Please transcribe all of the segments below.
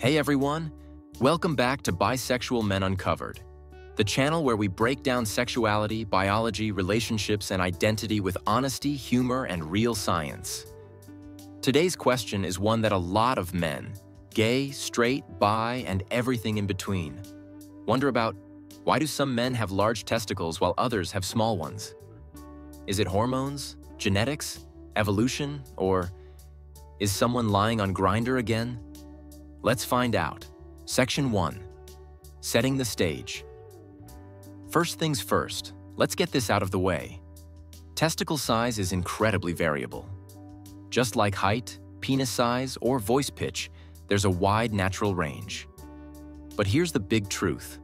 Hey everyone, welcome back to Bisexual Men Uncovered, the channel where we break down sexuality, biology, relationships, and identity with honesty, humor, and real science. Today's question is one that a lot of men, gay, straight, bi, and everything in between, wonder about: why do some men have large testicles while others have small ones? Is it hormones, genetics, evolution, or is someone lying on Grindr again? Let's find out. Section 1. Setting the stage. First things first, let's get this out of the way. Testicle size is incredibly variable. Just like height, penis size, or voice pitch, there's a wide natural range. But here's the big truth.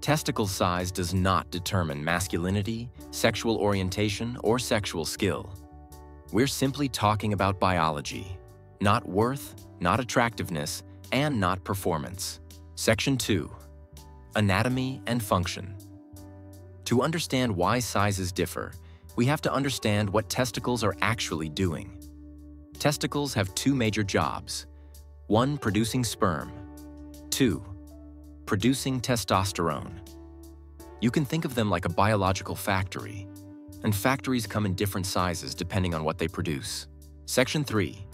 Testicle size does not determine masculinity, sexual orientation, or sexual skill. We're simply talking about biology, not worth, not attractiveness, and not performance. Section 2. Anatomy and function. To understand why sizes differ, we have to understand what testicles are actually doing. Testicles have two major jobs. One, producing sperm. Two, producing testosterone. You can think of them like a biological factory, and factories come in different sizes depending on what they produce. Section 3.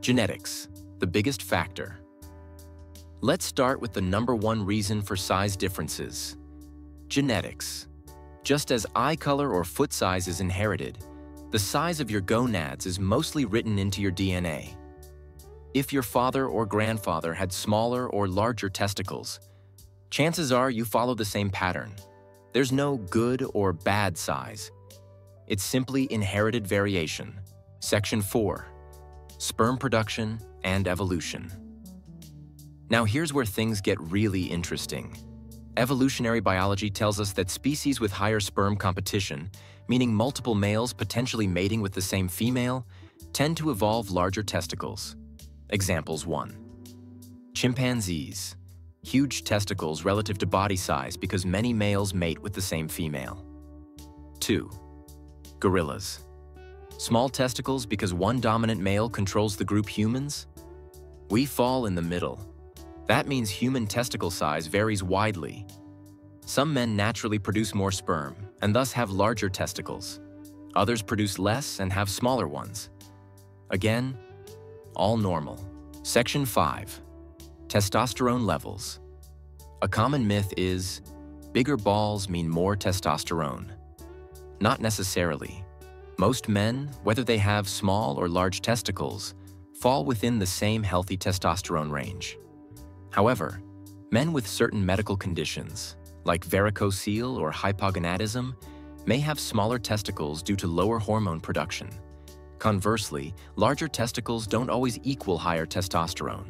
Genetics, the biggest factor. Let's start with the number one reason for size differences: genetics. Just as eye color or foot size is inherited, the size of your gonads is mostly written into your DNA. If your father or grandfather had smaller or larger testicles, chances are you follow the same pattern. There's no good or bad size. It's simply inherited variation. Section 4. Sperm production and evolution. Now here's where things get really interesting. Evolutionary biology tells us that species with higher sperm competition, meaning multiple males potentially mating with the same female, tend to evolve larger testicles. Examples 1. Chimpanzees. Huge testicles relative to body size because many males mate with the same female. 2. Gorillas. Small testicles because one dominant male controls the group humans? We fall in the middle. That means human testicle size varies widely. Some men naturally produce more sperm and thus have larger testicles. Others produce less and have smaller ones. Again, all normal. Section 5. Testosterone levels. A common myth is bigger balls mean more testosterone. Not necessarily. Most men, whether they have small or large testicles, fall within the same healthy testosterone range. However, men with certain medical conditions, like varicocele or hypogonadism, may have smaller testicles due to lower hormone production. Conversely, larger testicles don't always equal higher testosterone.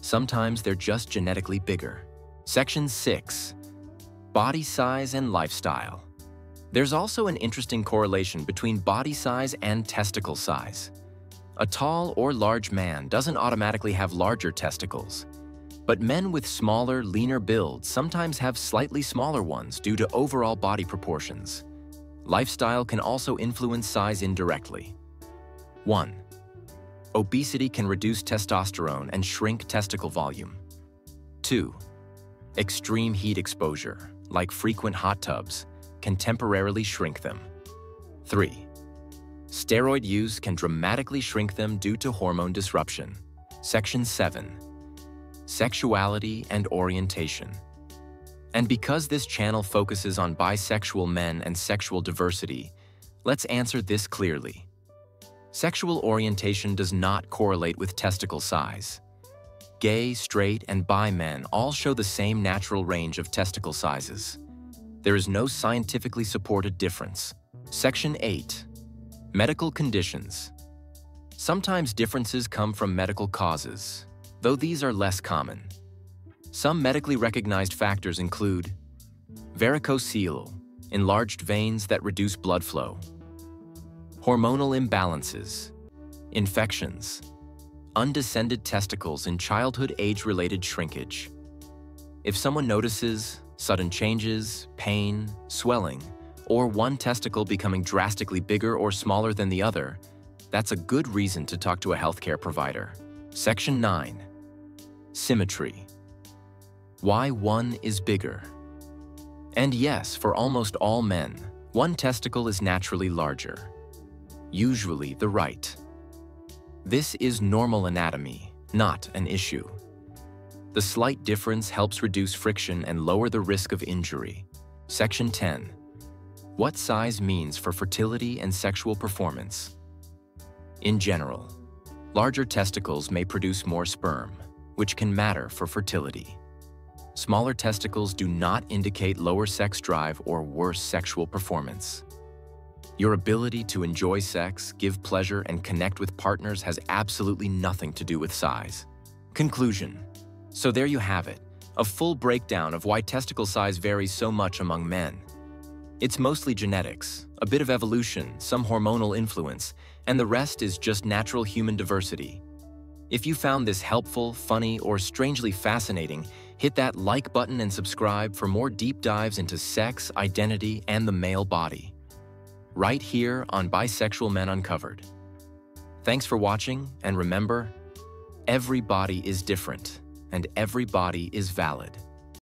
Sometimes they're just genetically bigger. Section 6. Body size and lifestyle. There's also an interesting correlation between body size and testicle size. A tall or large man doesn't automatically have larger testicles, but men with smaller, leaner builds sometimes have slightly smaller ones due to overall body proportions. Lifestyle can also influence size indirectly. 1. Obesity can reduce testosterone and shrink testicle volume. 2. Extreme heat exposure, like frequent hot tubs, can temporarily shrink them. 3. Steroid use can dramatically shrink them due to hormone disruption. Section 7. Sexuality and orientation. And because this channel focuses on bisexual men and sexual diversity, let's answer this clearly. Sexual orientation does not correlate with testicle size. Gay, straight, and bi men all show the same natural range of testicle sizes. There is no scientifically supported difference. Section 8. Medical conditions. Sometimes differences come from medical causes, though these are less common. Some medically recognized factors include varicocele, enlarged veins that reduce blood flow, hormonal imbalances, infections, undescended testicles, and childhood age-related shrinkage. If someone notices sudden changes, pain, swelling, or one testicle becoming drastically bigger or smaller than the other, that's a good reason to talk to a healthcare provider. Section 9. Symmetry. Why one is bigger. And yes, for almost all men, one testicle is naturally larger, usually the right. This is normal anatomy, not an issue. The slight difference helps reduce friction and lower the risk of injury. Section 10. What size means for fertility and sexual performance. In general, larger testicles may produce more sperm, which can matter for fertility. Smaller testicles do not indicate lower sex drive or worse sexual performance. Your ability to enjoy sex, give pleasure, and connect with partners has absolutely nothing to do with size. Conclusion. So there you have it, a full breakdown of why testicle size varies so much among men. It's mostly genetics, a bit of evolution, some hormonal influence, and the rest is just natural human diversity. If you found this helpful, funny, or strangely fascinating, hit that like button and subscribe for more deep dives into sex, identity, and the male body. Right here on Bisexual Men Uncovered. Thanks for watching, and remember, every body is different, and every body is valid.